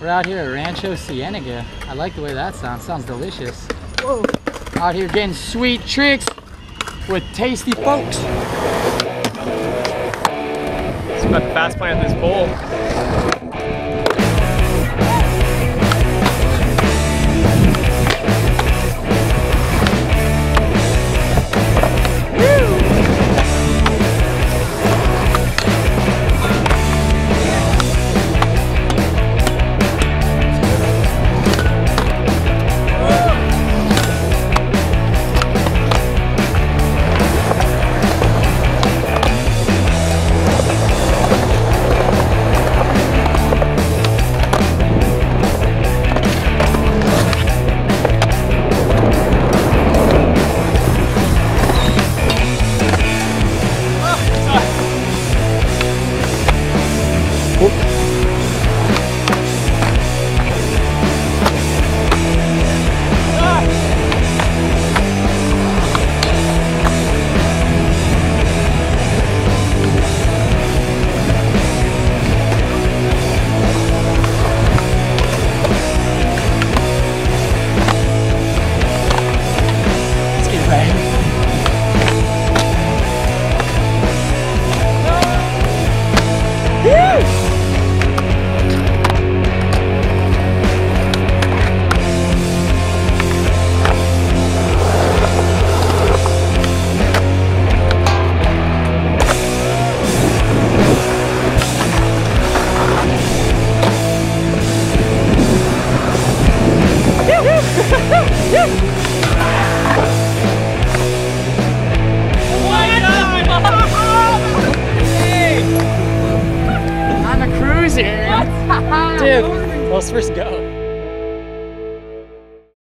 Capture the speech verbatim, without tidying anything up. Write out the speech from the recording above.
We're out here at Rancho Cienega. I like the way that sounds. Sounds delicious. Whoa. Out here getting sweet tricks with tasty folks. It's about the fast play on this bowl. I'm a cruiser. Dude, let's first go.